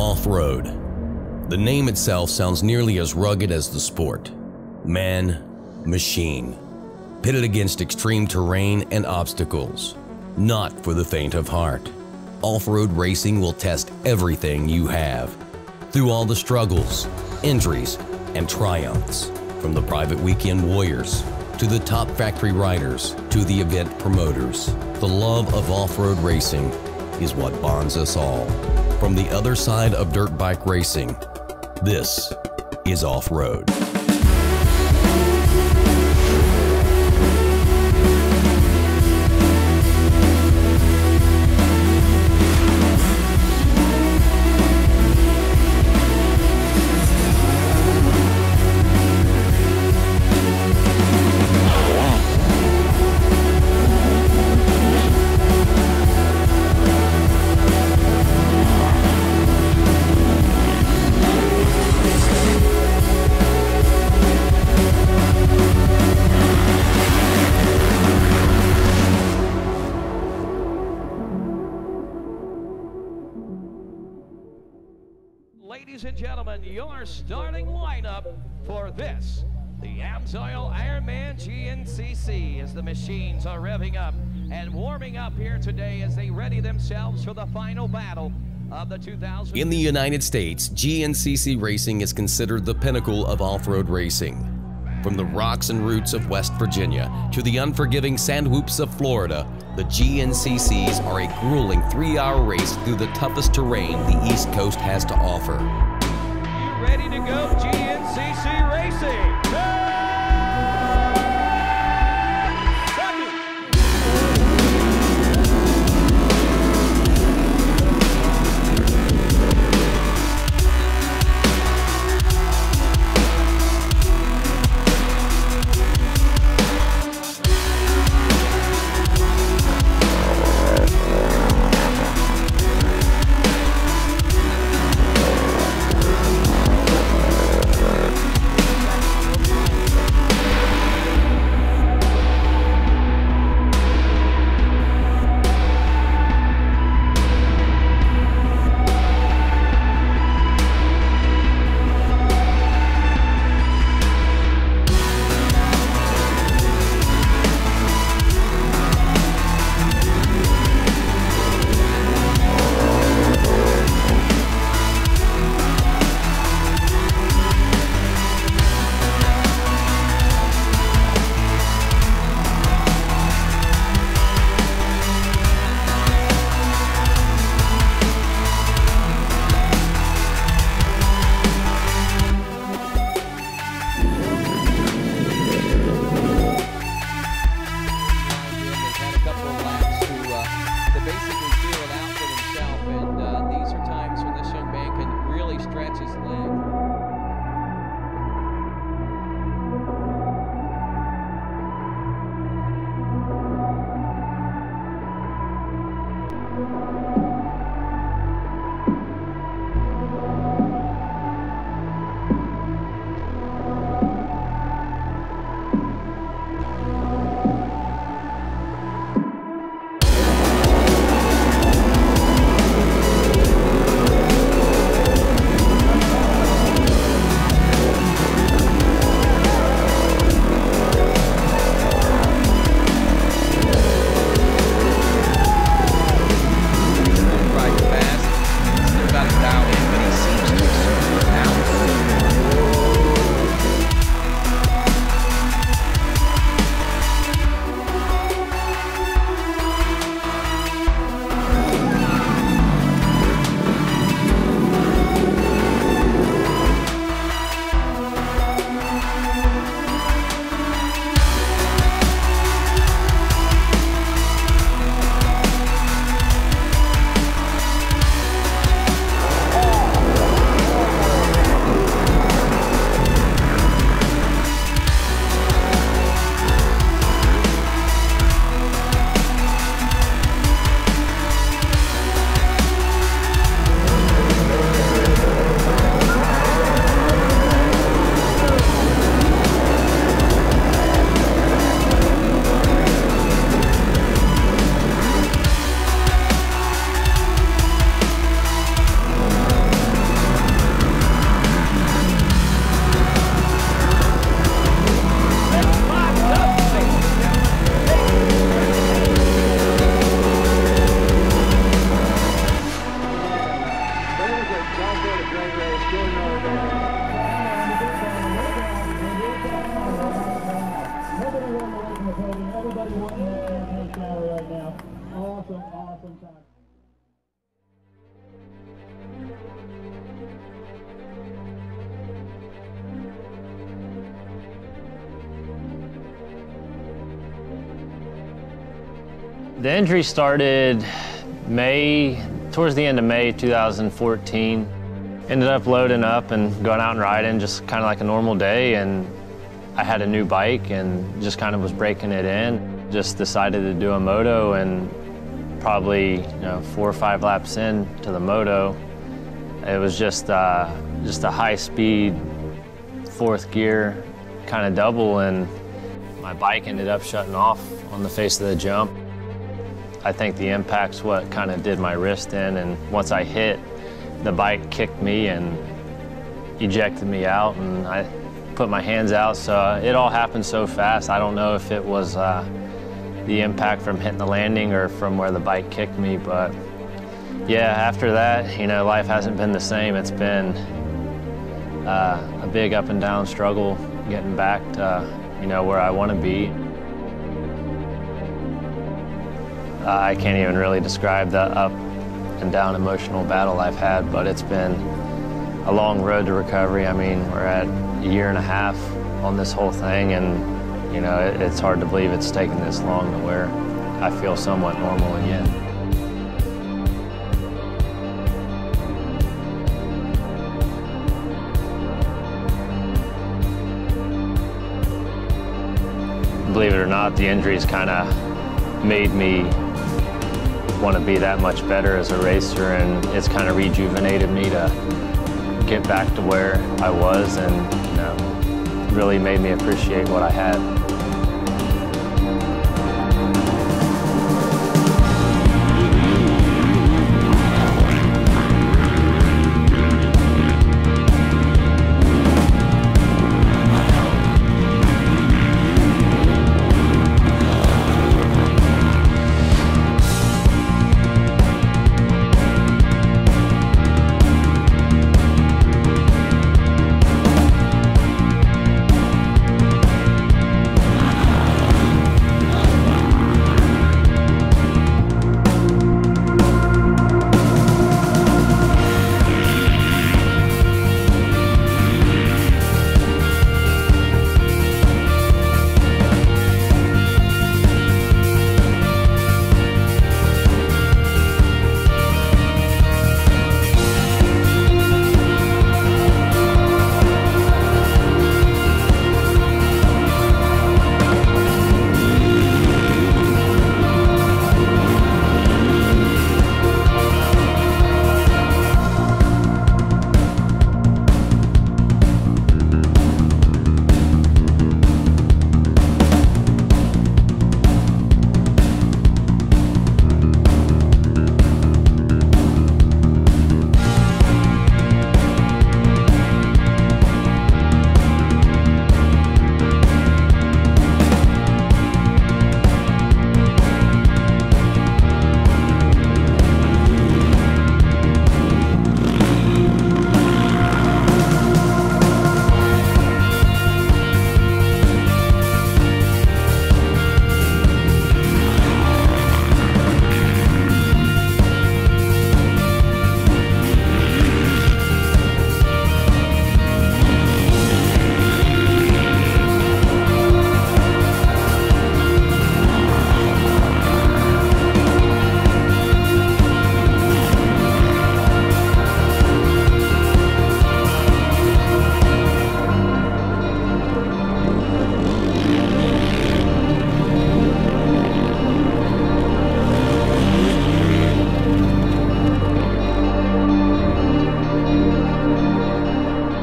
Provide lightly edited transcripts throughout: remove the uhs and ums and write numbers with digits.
Off-road. The name itself sounds nearly as rugged as the sport. Man, machine. Pitted against extreme terrain and obstacles. Not for the faint of heart. Off-road racing will test everything you have. Through all the struggles, injuries, and triumphs. From the private weekend warriors, to the top factory riders, to the event promoters. The love of off-road racing is what bonds us all. From the other side of dirt bike racing, this is off-road. Your starting lineup for this, the Amsoil Ironman GNCC, as the machines are revving up and warming up here today as they ready themselves for the final battle of the 2000. In the United States, GNCC racing is considered the pinnacle of off-road racing. From the rocks and roots of West Virginia to the unforgiving sand whoops of Florida, the GNCCs are a grueling 3-hour race through the toughest terrain the East Coast has to offer. Ready to go, GNCC Racing. Go! The injury started towards the end of May 2014. Ended up loading up and going out and riding just kind of like a normal day, and I had a new bike and just kind of was breaking it in. Just decided to do a moto, and probably 4 or 5 laps in to the moto, it was just a high speed 4th gear kind of double, and my bike ended up shutting off on the face of the jump. I think the impact's what kind of did my wrist in, and once I hit, the bike kicked me and ejected me out, and I put my hands out, so it all happened so fast. I don't know if it was the impact from hitting the landing or from where the bike kicked me, but yeah, after that, life hasn't been the same. It's been a big up and down struggle getting back to where I want to be. I can't even really describe the up and down emotional battle I've had, but it's been a long road to recovery. I mean, we're at a 1.5 years on this whole thing, and it's hard to believe it's taken this long to where I feel somewhat normal again. Believe it or not, the injuries kind of made me want to be that much better as a racer, and it's kind of rejuvenated me to get back to where I was, and really made me appreciate what I had.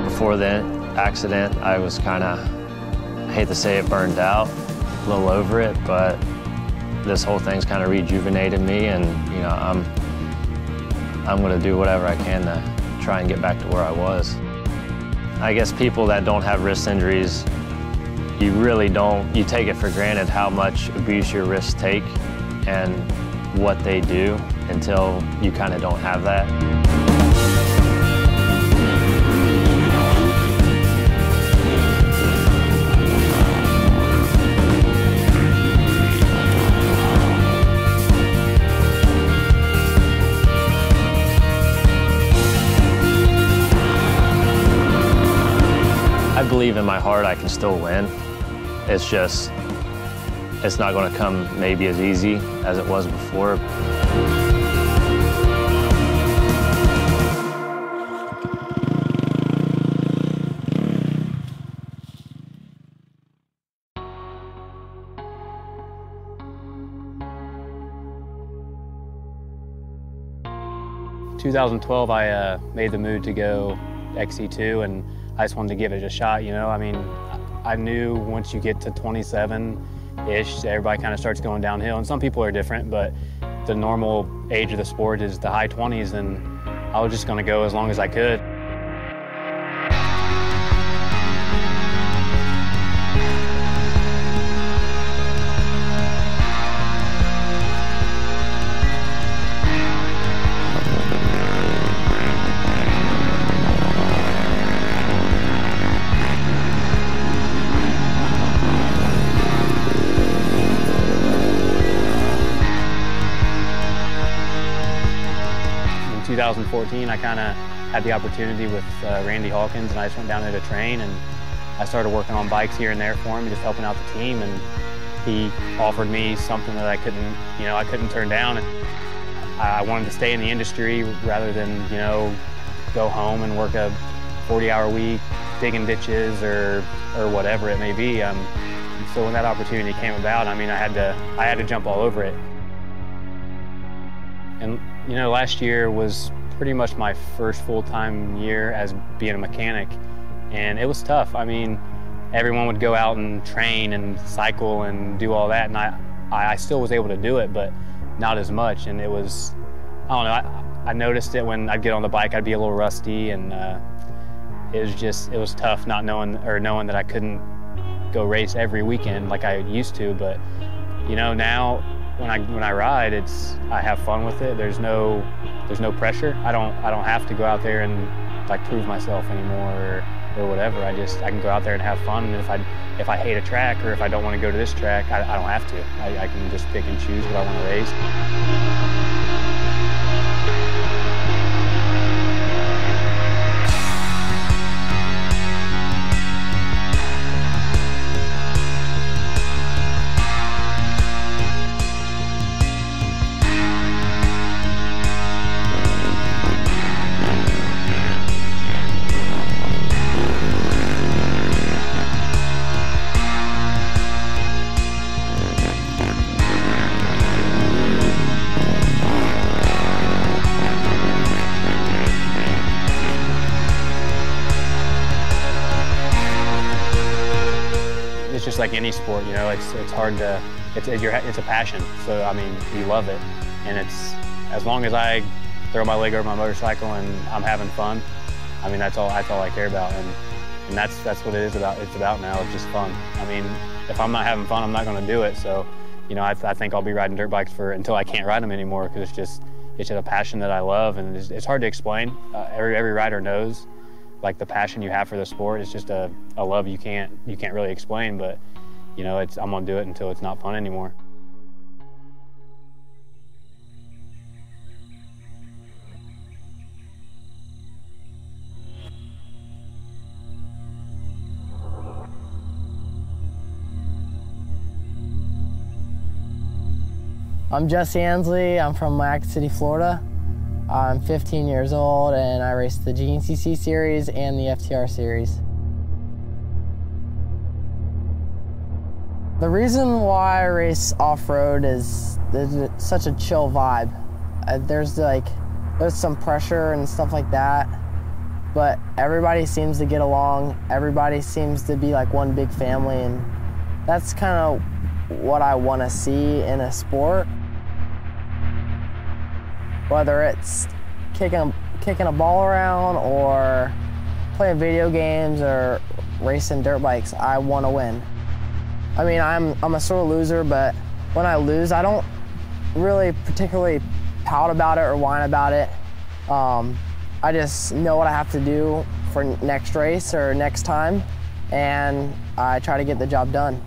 Before the accident, I was kind of, I hate to say it, burned out, a little over it, but this whole thing's kind of rejuvenated me, and I'm gonna do whatever I can to try and get back to where I was. I guess people that don't have wrist injuries, you really don't, you take it for granted how much abuse your wrists take and what they do until you kind of don't have that. I believe in my heart I can still win. It's just it's not going to come maybe as easy as it was before. In 2012, I made the move to go XC2, and I just wanted to give it a shot, you know. I mean, I knew once you get to 27-ish, everybody kind of starts going downhill, and some people are different, but the normal age of the sport is the high 20s, and I was just going to go as long as I could. In 2014, I kind of had the opportunity with Randy Hawkins, and I just went down there to train, and I started working on bikes here and there for him, just helping out the team, and he offered me something that I couldn't, you know, I couldn't turn down. And I wanted to stay in the industry rather than, you know, go home and work a 40-hour week digging ditches or whatever it may be. So when that opportunity came about, I mean, I had to jump all over it. And you know, last year was pretty much my first full-time year as being a mechanic, and it was tough. I mean, everyone would go out and train and cycle and do all that, and I still was able to do it, but not as much. And it was, I don't know, I noticed it when I'd get on the bike, I'd be a little rusty, and it was tough not knowing that I couldn't go race every weekend like I used to. But you know, now when I ride, I have fun with it. There's no pressure. I don't have to go out there and like prove myself anymore or whatever. I can go out there and have fun. And if I hate a track or if I don't want to go to this track, I don't have to. I can just pick and choose what I want to race. Like any sport, you know, it's hard to, it's a passion. So I mean, you love it, and it's, as long as I throw my leg over my motorcycle and I'm having fun, I mean, that's all I care about, and that's what it is about. It's about now. It's just fun. I mean, if I'm not having fun, I'm not going to do it. So, you know, I think I'll be riding dirt bikes until I can't ride them anymore, because it's just a passion that I love, and it's hard to explain. Every rider knows, like, the passion you have for the sport. It's just a love you can't really explain, but you know, I'm gonna do it until it's not fun anymore. I'm Jesse Ansley, I'm from Mac City, Florida. I'm 15 years old, and I raced the GNCC Series and the FTR Series. The reason why I race off-road is there's such a chill vibe. There's some pressure and stuff like that, but everybody seems to get along. Everybody seems to be like one big family, and that's kind of what I want to see in a sport. Whether it's kicking a ball around or playing video games or racing dirt bikes, I want to win. I mean, I'm a sore loser, but when I lose, I don't really particularly pout about it or whine about it. I just know what I have to do for next race or next time, and I try to get the job done.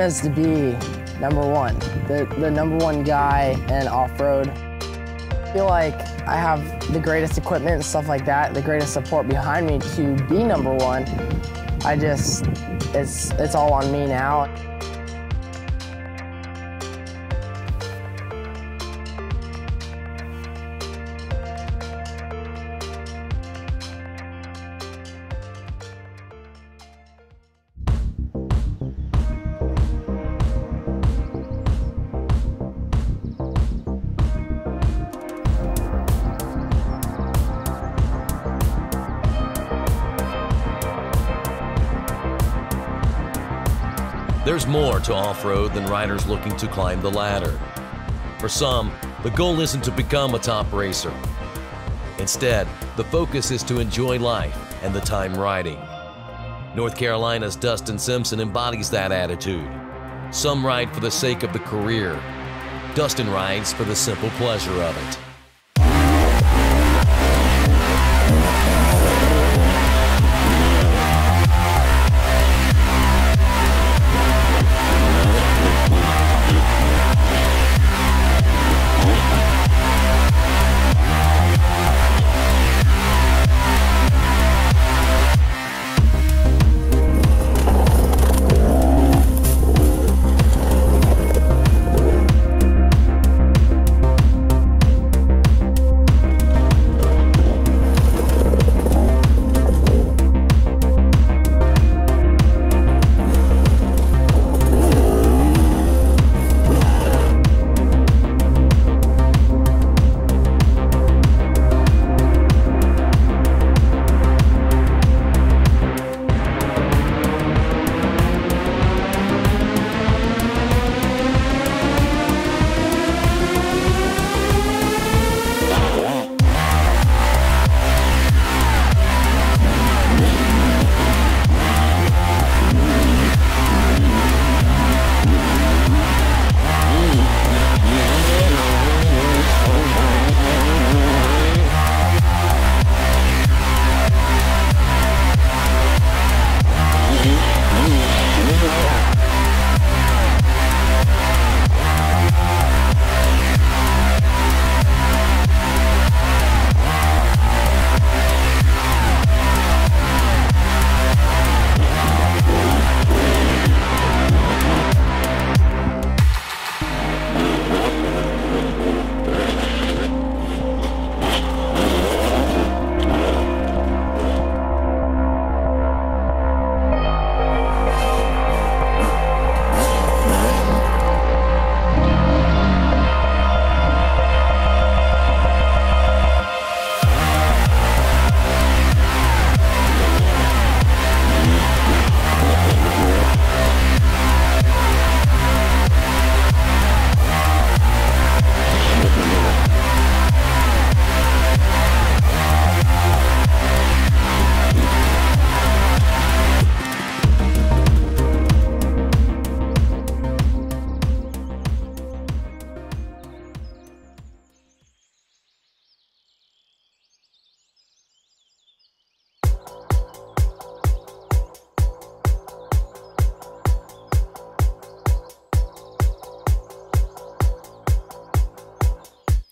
aim is to be number one, the number one guy in off-road. I feel like I have the greatest equipment and stuff like that, the greatest support behind me to be number one. I just, it's all on me now. There's more to off-road than riders looking to climb the ladder. For some, the goal isn't to become a top racer. Instead, the focus is to enjoy life and the time riding. North Carolina's Dustin Simpson embodies that attitude. Some ride for the sake of the career. Dustin rides for the simple pleasure of it.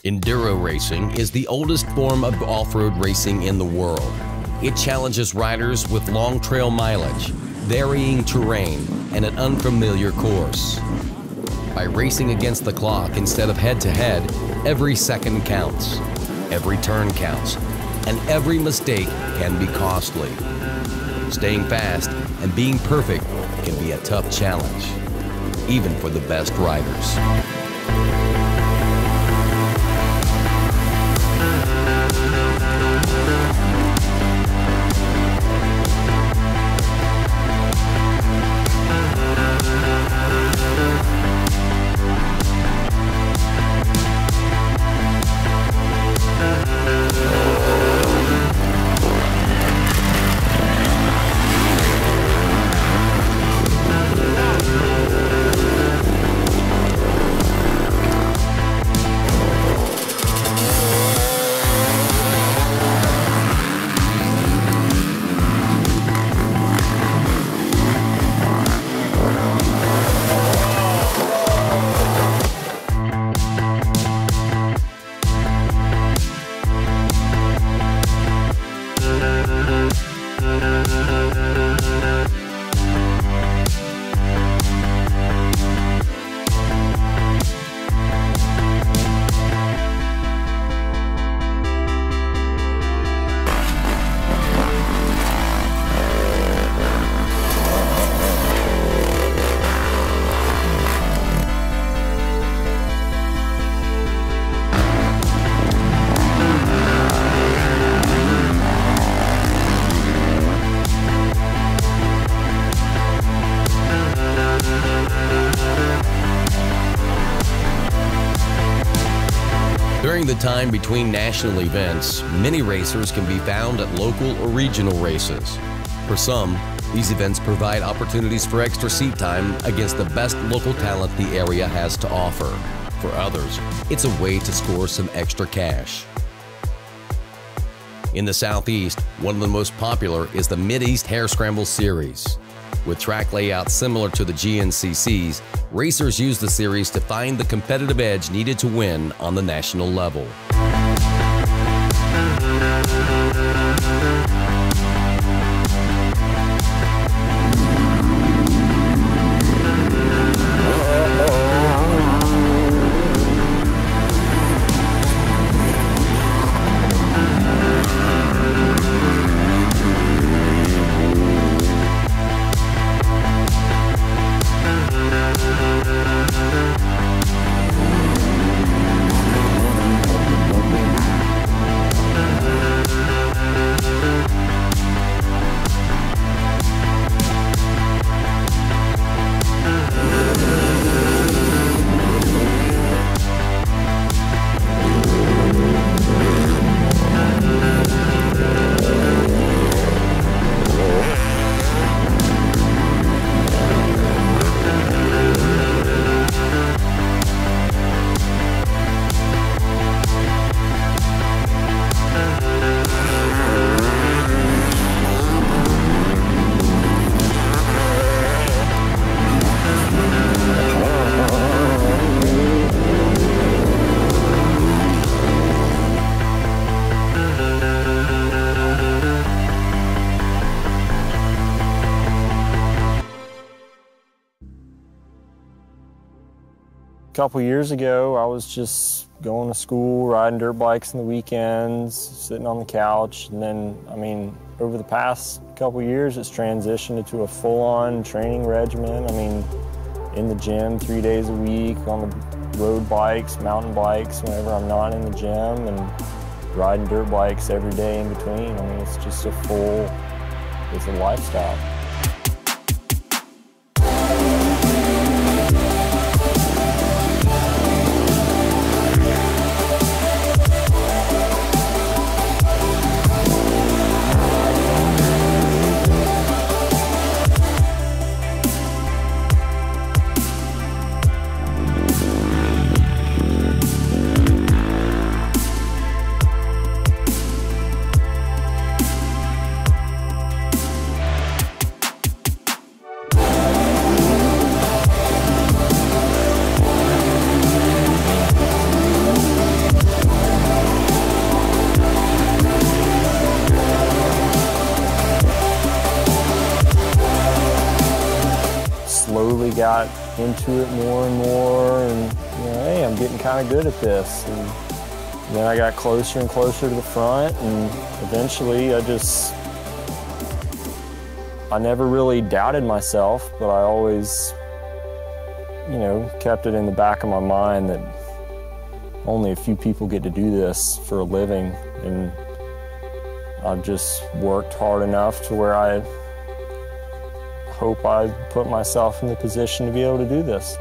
Enduro racing is the oldest form of off-road racing in the world. It challenges riders with long trail mileage, varying terrain, and an unfamiliar course. By racing against the clock instead of head-to-head, every second counts, every turn counts, and every mistake can be costly. Staying fast and being perfect can be a tough challenge, even for the best riders. During the time between national events, many racers can be found at local or regional races. For some, these events provide opportunities for extra seat time against the best local talent the area has to offer. For others, it's a way to score some extra cash. In the Southeast, one of the most popular is the Mid-East Hare Scramble Series. With track layouts similar to the GNCC's, racers use the series to find the competitive edge needed to win on the national level. A couple years ago, I was just going to school, riding dirt bikes on the weekends, sitting on the couch, and then, over the past couple years, it's transitioned into a full-on training regimen. In the gym 3 days a week, on the road bikes, mountain bikes, whenever I'm not in the gym, and riding dirt bikes every day in between. It's just a full, it's a lifestyle. Got into it more and more, and hey, I'm getting kind of good at this. And then I got closer and closer to the front, and eventually I never really doubted myself, but I always, kept it in the back of my mind that only a few people get to do this for a living, and I've just worked hard enough to where I hope I put myself in the position to be able to do this.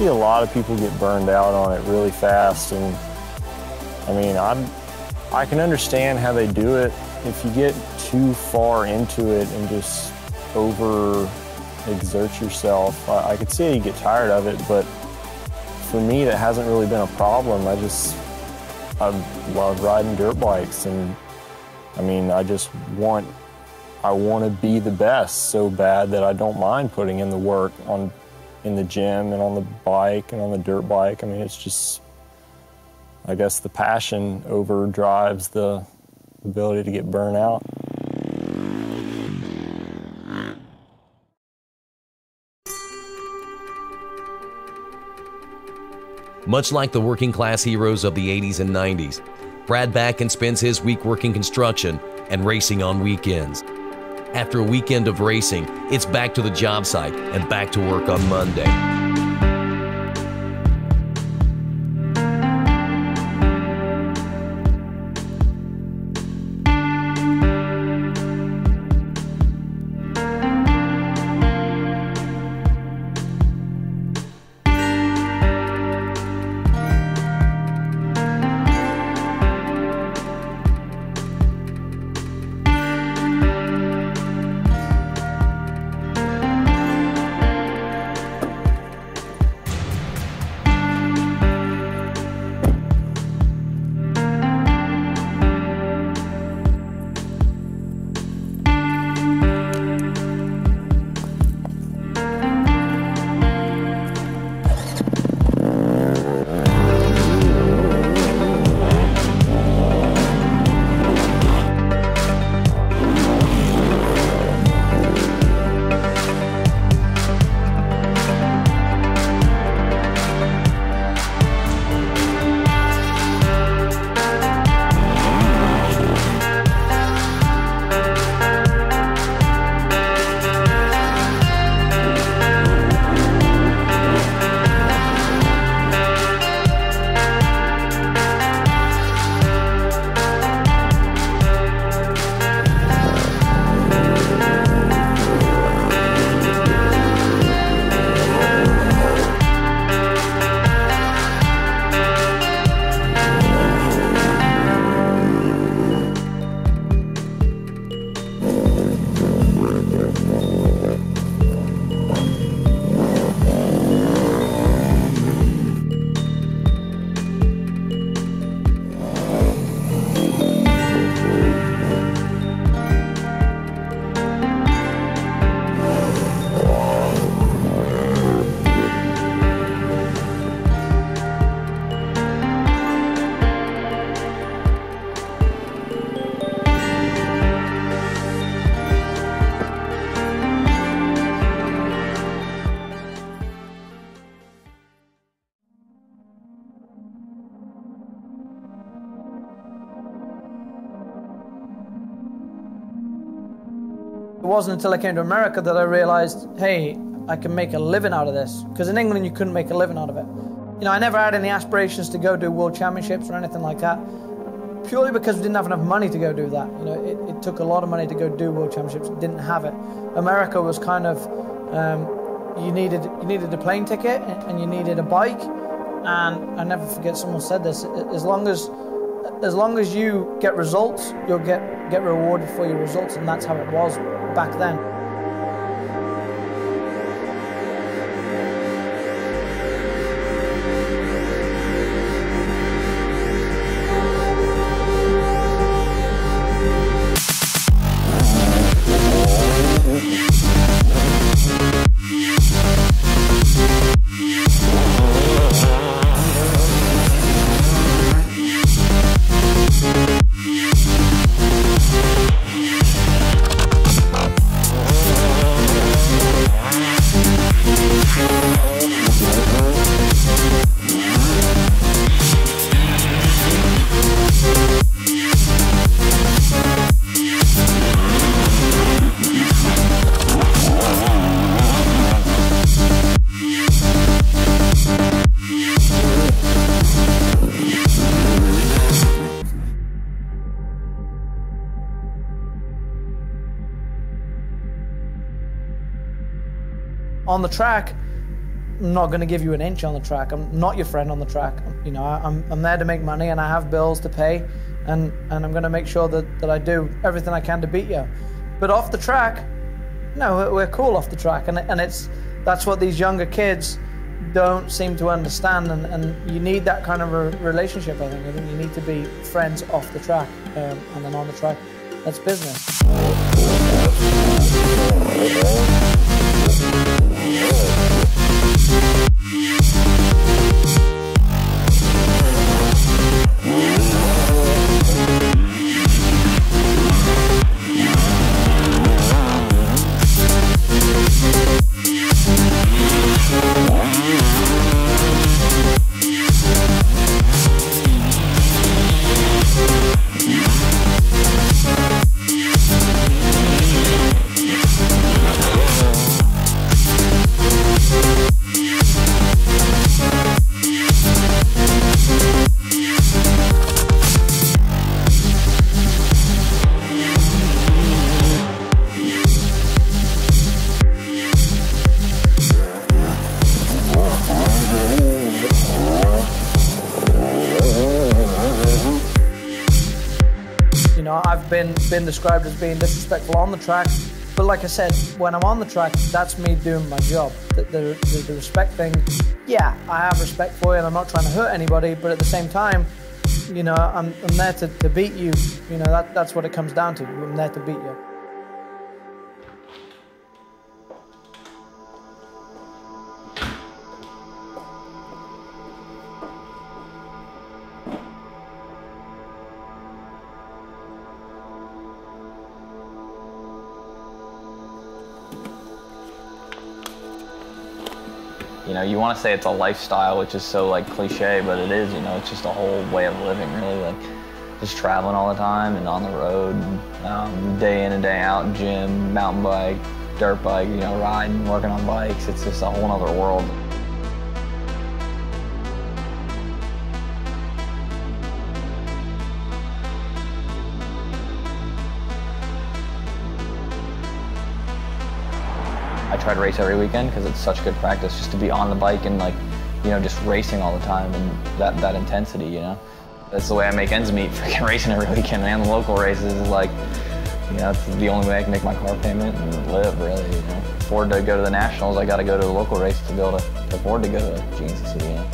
A lot of people get burned out on it really fast, and I can understand how they do it. If you get too far into it and just over-exert yourself, I could see you get tired of it, but for me, that hasn't really been a problem. I love riding dirt bikes, and I mean, I want to be the best so bad that I don't mind putting in the work in the gym and on the bike and on the dirt bike. I mean, it's just, I guess the passion overdrives the ability to get burnt out. Much like the working class heroes of the 80s and 90s, Brad Bakken spends his week working construction and racing on weekends. After a weekend of racing, it's back to the job site and back to work on Monday. It wasn't until I came to America that I realized, hey, I can make a living out of this. Because in England, you couldn't make a living out of it. You know, I never had any aspirations to go do world championships or anything like that, purely because we didn't have enough money to go do that. You know, it took a lot of money to go do world championships. Didn't have it. America was kind of, you needed a plane ticket and you needed a bike. And I never forget, someone said this, as long as you get results, you'll get rewarded for your results, and that's how it was back then. On the track, not going to give you an inch on the track. I'm not your friend on the track. You know, I'm there to make money, and I have bills to pay, and I'm going to make sure that I do everything I can to beat you. But off the track, no, we're cool off the track, and that's what these younger kids don't seem to understand, and you need that kind of a relationship, I think. I think you need to be friends off the track, and then on the track, that's business. Been described as being disrespectful on the track, but like I said, when I'm on the track, that's me doing my job. The respect thing, yeah, I have respect for you, and I'm not trying to hurt anybody, but at the same time, you know, I'm there to beat you. You know, that's what it comes down to. I'm there to beat you. You know, you want to say it's a lifestyle, which is so, like, cliche, but it is, you know, it's just a whole way of living, really, like, just traveling all the time and on the road, and, day in and day out, gym, mountain bike, dirt bike, you know, riding, working on bikes. It's just a whole other world. I try to race every weekend because it's such good practice just to be on the bike and, like, you know, just racing all the time, and that intensity, you know. That's the way I make ends meet, freaking racing every weekend, and the local races is, like, you know, it's the only way I can make my car payment and live, really, you know. Afford to go to the Nationals, I got to go to the local race to be able to afford to go to GNCC, you know.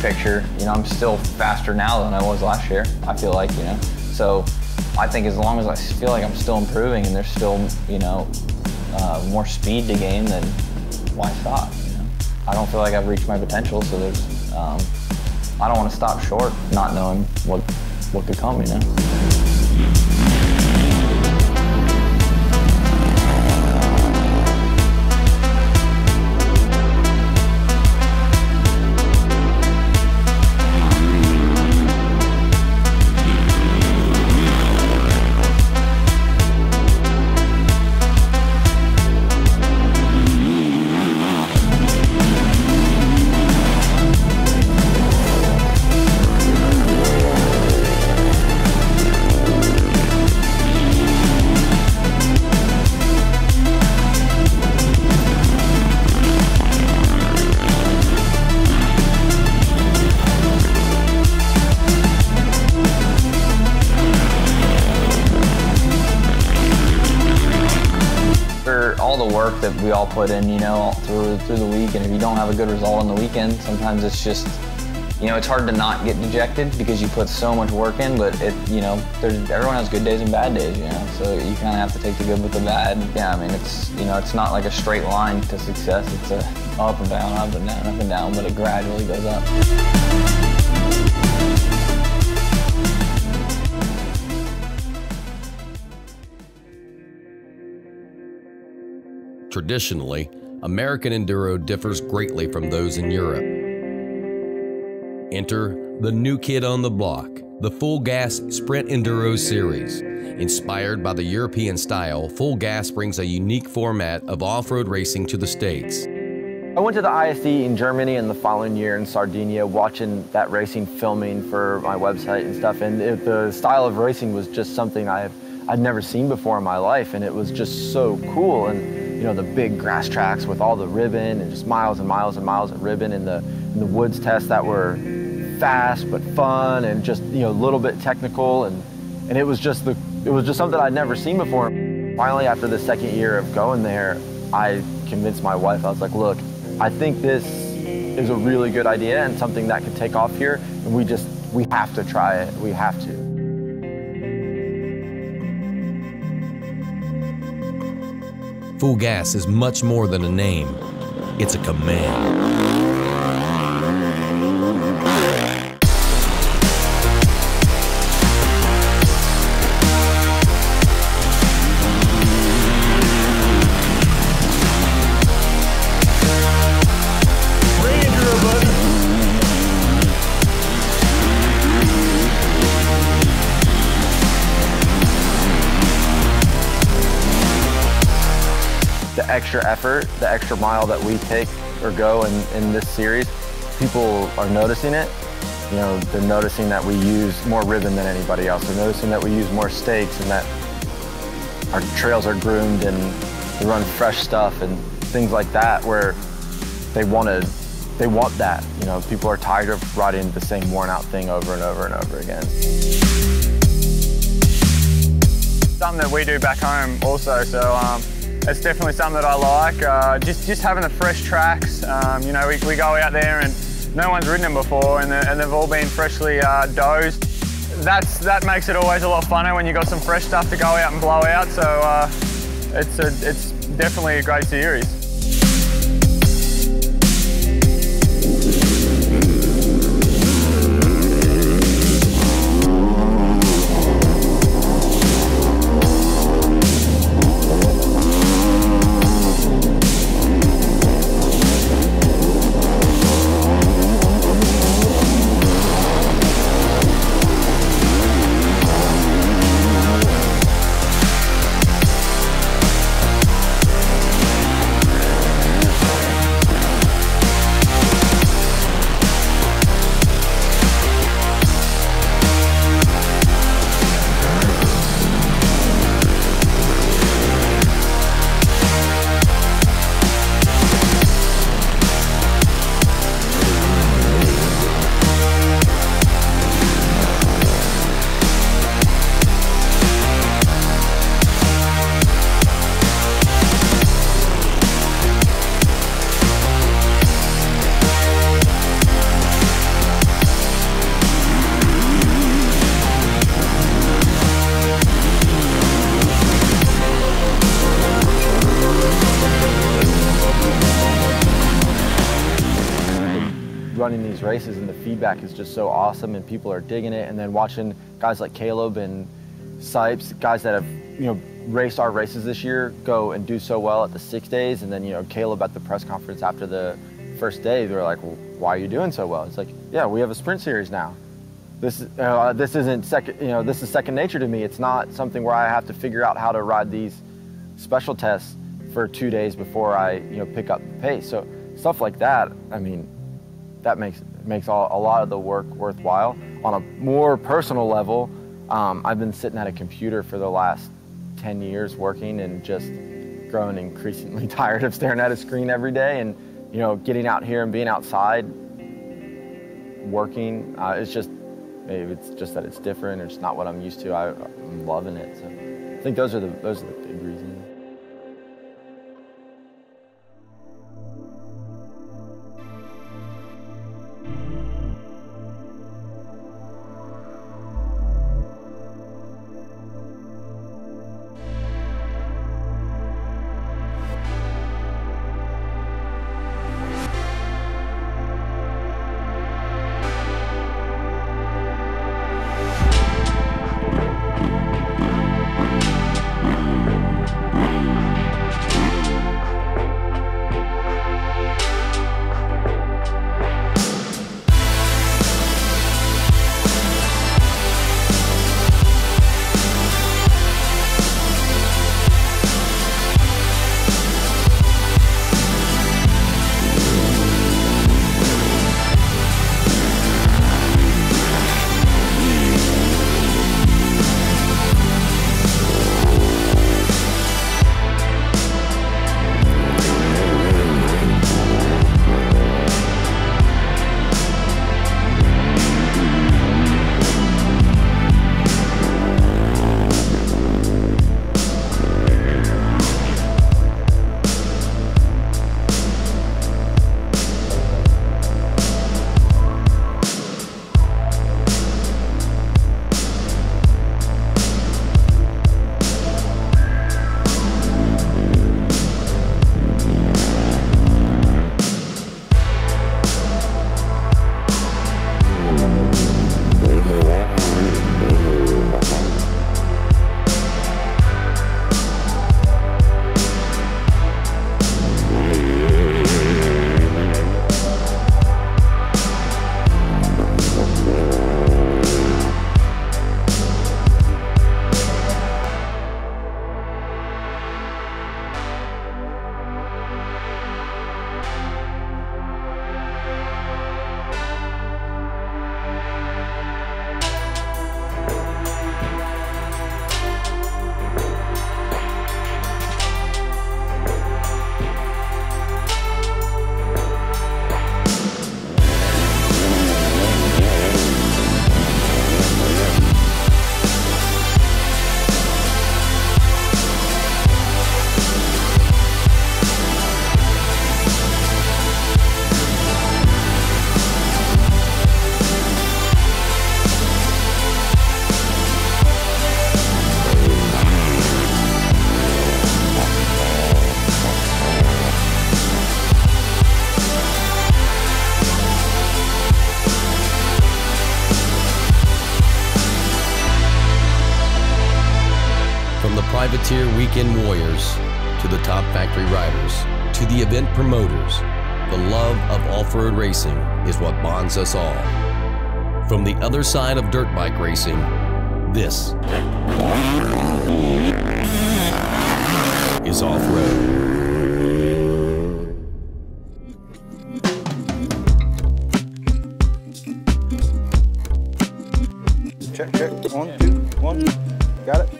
Picture, you know, I'm still faster now than I was last year, I feel like, you know. So I think as long as I feel like I'm still improving and there's still, you know, more speed to gain, then why stop, you know? I don't feel like I've reached my potential, so there's, I don't want to stop short not knowing what could come, you know. work that we all put in, you know, through the week. And if you don't have a good result on the weekend, sometimes it's just, you know, it's hard to not get dejected because you put so much work in. But it, you know, everyone has good days and bad days, you know. So you kind of have to take the good with the bad. Yeah, I mean, it's, you know, it's not like a straight line to success. It's a up and down, but it gradually goes up. Traditionally, American enduro differs greatly from those in Europe. Enter the new kid on the block, the Full Gas Sprint Enduro Series. Inspired by the European style, Full Gas brings a unique format of off-road racing to the States. I went to the ISD in Germany and the following year in Sardinia, watching that racing filming for my website and stuff, and the style of racing was just something I'd never seen before in my life, and it was just so cool. And you know, the big grass tracks with all the ribbon and just miles and miles and miles of ribbon, and the woods tests that were fast but fun and just, you know, a little bit technical, and it was just something I'd never seen before. Finally, after the second year of going there, I convinced my wife. I was like, look, I think this is a really good idea and something that could take off here, and we have to try it. We have to. Full Gas is much more than a name, it's a command. The extra effort, the extra mile that we take or go in this series, people are noticing it. You know, they're noticing that we use more ribbon than anybody else. They're noticing that we use more stakes and that our trails are groomed and we run fresh stuff and things like that, where they want that. You know, people are tired of riding the same worn-out thing over and over and over again. Something that we do back home also, so. It's definitely something that I like. Just having the fresh tracks. You know, we go out there and no one's ridden them before, and they've all been freshly dozed. That makes it always a lot funner when you got some fresh stuff to go out and blow out. So it's definitely a great series. Running these races and the feedback is just so awesome, and people are digging it. And then watching guys like Caleb and Sipes, guys that have, you know, raced our races this year, go and do so well at the 6 days. And then, you know, Caleb at the press conference after the first day, they were like, well, why are you doing so well? It's like, yeah, we have a sprint series now. This isn't second, you know, this is second nature to me. It's not something where I have to figure out how to ride these special tests for 2 days before I, you know, pick up the pace. So stuff like that, I mean, that makes a lot of the work worthwhile. On a more personal level, I've been sitting at a computer for the last 10 years working, and just growing increasingly tired of staring at a screen every day. And you know, getting out here and being outside, working, it's just, maybe it's just that it's different, or it's not what I'm used to. I'm loving it. So I think those are the big reasons. privateer weekend warriors, to the top factory riders, to the event promoters, the love of off-road racing is what bonds us all. From the other side of dirt bike racing, this is off-road. Check, 1, 2, 1, got it.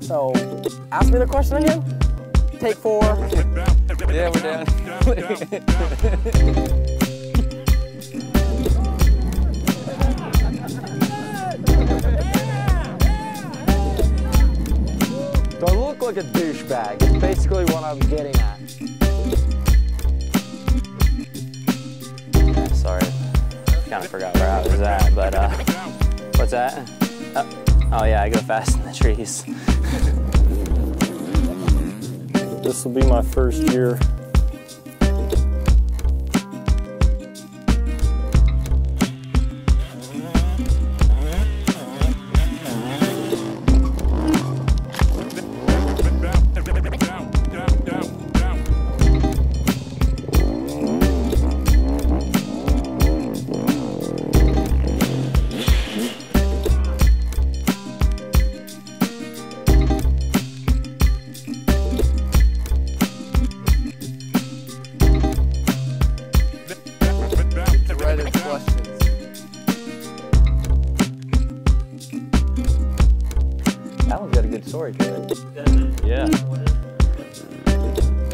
So, ask me the question again. Take 4. Yeah, we're down. Do I look like a douchebag? It's basically what I'm getting at. Sorry, kind of forgot where I was at, but what's that? Oh yeah, I go fast in the trees. This will be my first year. That one's got a good story to it. Yeah.